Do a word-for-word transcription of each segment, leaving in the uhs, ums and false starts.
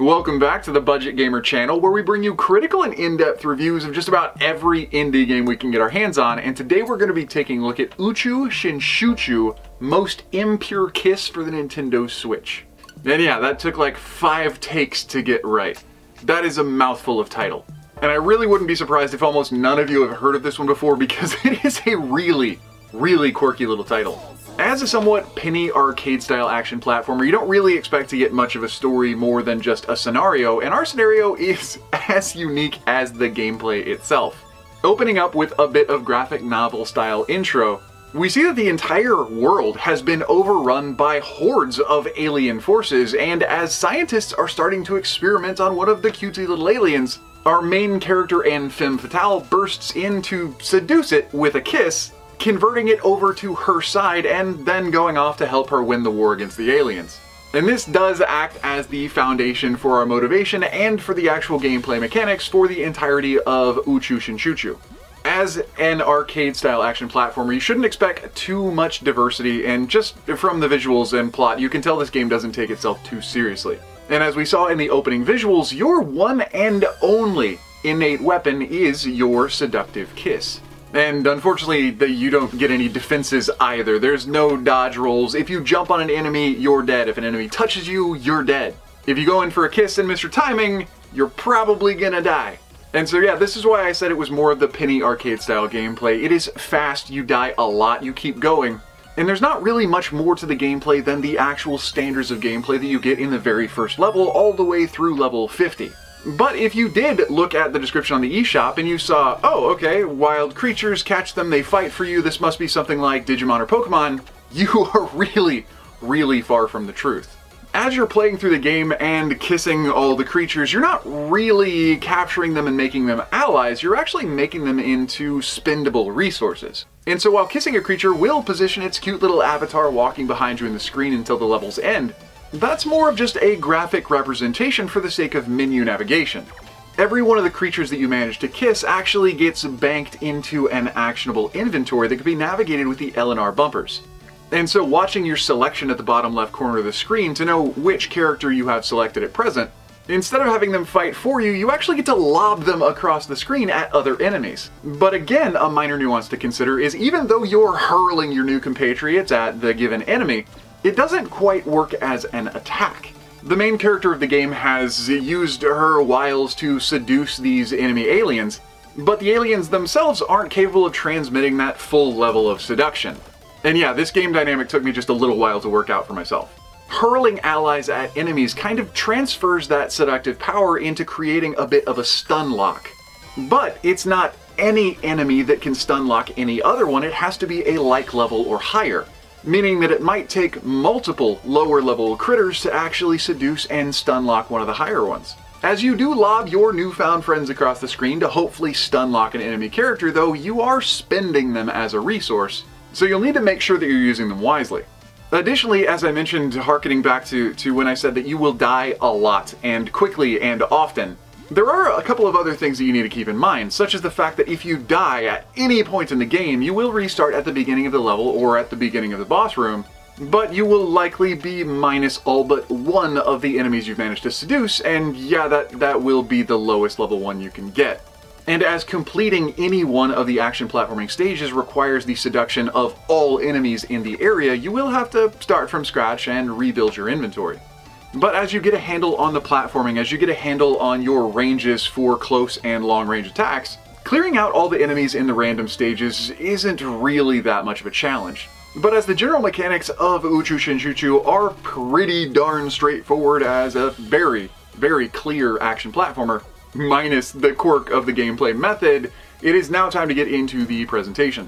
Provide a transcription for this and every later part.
Welcome back to the Budget Gamer channel, where we bring you critical and in-depth reviews of just about every indie game we can get our hands on, and today we're going to be taking a look at Uchu Shinshuchu, Most Impure Kiss for the Nintendo Switch. And yeah, that took like five takes to get right. That is a mouthful of title. And I really wouldn't be surprised if almost none of you have heard of this one before, because it is a really, really quirky little title. As a somewhat penny arcade-style action platformer, you don't really expect to get much of a story more than just a scenario, and our scenario is as unique as the gameplay itself. Opening up with a bit of graphic novel-style intro, we see that the entire world has been overrun by hordes of alien forces, and as scientists are starting to experiment on one of the cutesy little aliens, our main character Anne Femme Fatale bursts in to seduce it with a kiss, converting it over to her side and then going off to help her win the war against the aliens. And this does act as the foundation for our motivation and for the actual gameplay mechanics for the entirety of Uchu Shinshuchu. As an arcade-style action platformer, you shouldn't expect too much diversity, and just from the visuals and plot, you can tell this game doesn't take itself too seriously. And as we saw in the opening visuals, your one and only innate weapon is your seductive kiss. And unfortunately, the, you don't get any defenses either. There's no dodge rolls. If you jump on an enemy, you're dead. If an enemy touches you, you're dead. If you go in for a kiss and miss your timing, you're probably gonna die. And so yeah, this is why I said it was more of the penny arcade style gameplay. It is fast, you die a lot, you keep going. And there's not really much more to the gameplay than the actual standards of gameplay that you get in the very first level all the way through level fifty. But if you did look at the description on the eShop and you saw, oh, okay, wild creatures, catch them, they fight for you, this must be something like Digimon or Pokemon, you are really, really far from the truth. As you're playing through the game and kissing all the creatures, you're not really capturing them and making them allies, you're actually making them into spendable resources. And so while kissing a creature will position its cute little avatar walking behind you in the screen until the levels end, that's more of just a graphic representation for the sake of menu navigation. Every one of the creatures that you manage to kiss actually gets banked into an actionable inventory that can be navigated with the L and R bumpers. And so watching your selection at the bottom left corner of the screen to know which character you have selected at present, instead of having them fight for you, you actually get to lob them across the screen at other enemies. But again, a minor nuance to consider is even though you're hurling your new compatriots at the given enemy, it doesn't quite work as an attack. The main character of the game has used her wiles to seduce these enemy aliens, but the aliens themselves aren't capable of transmitting that full level of seduction. And yeah, this game dynamic took me just a little while to work out for myself. Hurling allies at enemies kind of transfers that seductive power into creating a bit of a stun lock. But it's not any enemy that can stun lock any other one, it has to be a like level or higher, meaning that it might take multiple lower-level critters to actually seduce and stun lock one of the higher ones. As you do lob your newfound friends across the screen to hopefully stun lock an enemy character, though, you are spending them as a resource, so you'll need to make sure that you're using them wisely. Additionally, as I mentioned, harkening back to, to when I said that you will die a lot, and quickly and often, there are a couple of other things that you need to keep in mind, such as the fact that if you die at any point in the game, you will restart at the beginning of the level or at the beginning of the boss room, but you will likely be minus all but one of the enemies you've managed to seduce, and yeah, that, that will be the lowest level one you can get. And as completing any one of the action platforming stages requires the seduction of all enemies in the area, you will have to start from scratch and rebuild your inventory. But as you get a handle on the platforming, as you get a handle on your ranges for close and long-range attacks, clearing out all the enemies in the random stages isn't really that much of a challenge. But as the general mechanics of Uchu Shinshuchu are pretty darn straightforward as a very, very clear action platformer, minus the quirk of the gameplay method, it is now time to get into the presentation.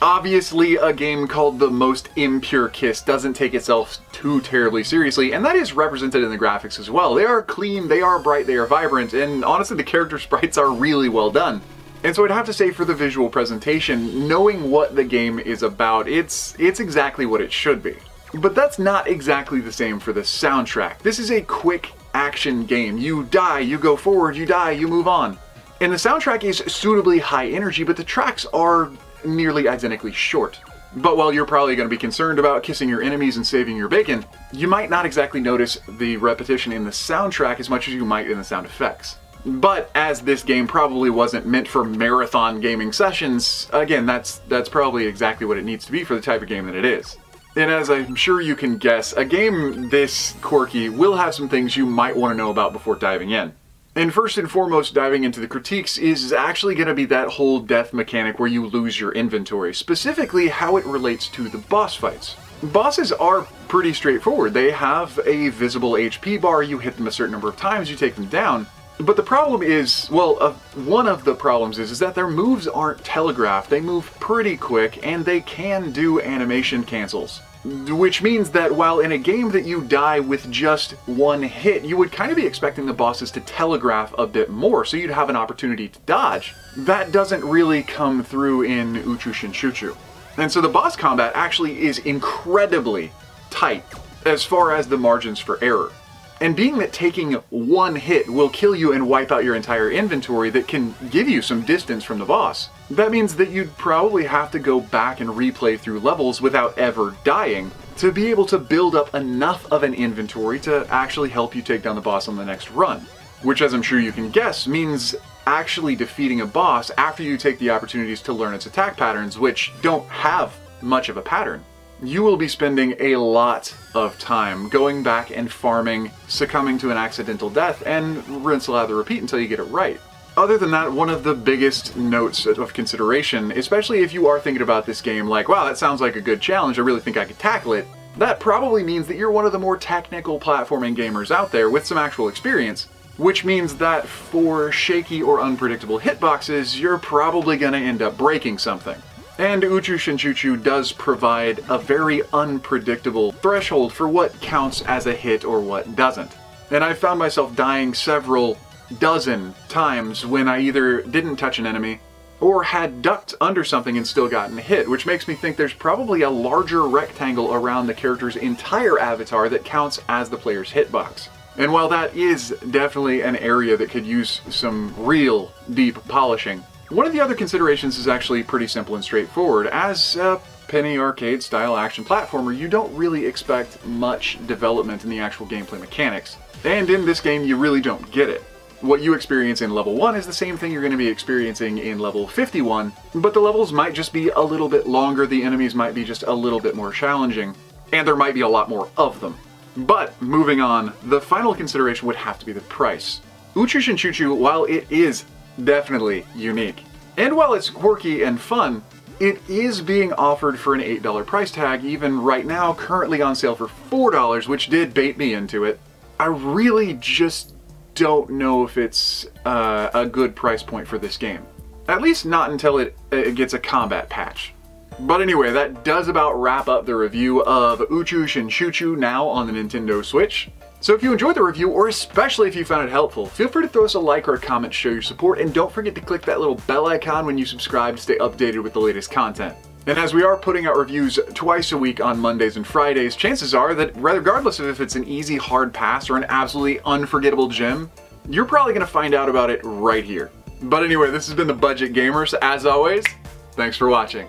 Obviously, a game called The Most Impure Kiss doesn't take itself too terribly seriously, and that is represented in the graphics as well. They are clean, they are bright, they are vibrant, and honestly the character sprites are really well done. And so I'd have to say for the visual presentation, knowing what the game is about, it's, it's exactly what it should be. But that's not exactly the same for the soundtrack. This is a quick action game. You die, you go forward, you die, you move on. And the soundtrack is suitably high energy, but the tracks are nearly identically short. But while you're probably going to be concerned about kissing your enemies and saving your bacon, you might not exactly notice the repetition in the soundtrack as much as you might in the sound effects. But as this game probably wasn't meant for marathon gaming sessions, again, that's, that's probably exactly what it needs to be for the type of game that it is. And as I'm sure you can guess, a game this quirky will have some things you might want to know about before diving in. And first and foremost, diving into the critiques is actually going to be that whole death mechanic where you lose your inventory, specifically how it relates to the boss fights. Bosses are pretty straightforward. They have a visible H P bar, you hit them a certain number of times, you take them down. But the problem is, well, uh, one of the problems is, is that their moves aren't telegraphed. They move pretty quick, and they can do animation cancels. Which means that while in a game that you die with just one hit, you would kind of be expecting the bosses to telegraph a bit more, so you'd have an opportunity to dodge. That doesn't really come through in Uchu Shinshuchu. And so the boss combat actually is incredibly tight as far as the margins for error. And being that taking one hit will kill you and wipe out your entire inventory that can give you some distance from the boss, that means that you'd probably have to go back and replay through levels without ever dying to be able to build up enough of an inventory to actually help you take down the boss on the next run. Which, as I'm sure you can guess, means actually defeating a boss after you take the opportunities to learn its attack patterns, which don't have much of a pattern. You will be spending a lot of time going back and farming, succumbing to an accidental death, and rinse, lather, repeat until you get it right. Other than that, one of the biggest notes of consideration, especially if you are thinking about this game like, wow, that sounds like a good challenge, I really think I could tackle it, that probably means that you're one of the more technical platforming gamers out there with some actual experience, which means that for shaky or unpredictable hitboxes, you're probably going to end up breaking something. And Uchu Shinshuchu does provide a very unpredictable threshold for what counts as a hit or what doesn't. And I found myself dying several dozen times when I either didn't touch an enemy or had ducked under something and still gotten hit, which makes me think there's probably a larger rectangle around the character's entire avatar that counts as the player's hitbox. And while that is definitely an area that could use some real deep polishing, one of the other considerations is actually pretty simple and straightforward. As a penny arcade style action platformer, you don't really expect much development in the actual gameplay mechanics. And in this game, you really don't get it. What you experience in level one is the same thing you're going to be experiencing in level fifty-one, but the levels might just be a little bit longer, the enemies might be just a little bit more challenging, and there might be a lot more of them. But moving on, the final consideration would have to be the price. Uchu Shinshuchu, while it is definitely unique, and while it's quirky and fun, it is being offered for an eight dollar price tag, even right now, currently on sale for four dollars, which did bait me into it. I really just don't know if it's uh, a good price point for this game. At least not until it, it gets a combat patch. But anyway, that does about wrap up the review of Uchu Shinshuchu, now on the Nintendo Switch. So if you enjoyed the review, or especially if you found it helpful, feel free to throw us a like or a comment to show your support, and don't forget to click that little bell icon when you subscribe to stay updated with the latest content. And as we are putting out reviews twice a week on Mondays and Fridays, chances are that regardless of if it's an easy hard pass or an absolutely unforgettable gem, you're probably going to find out about it right here. But anyway, this has been the Budget Gamers. As always, thanks for watching.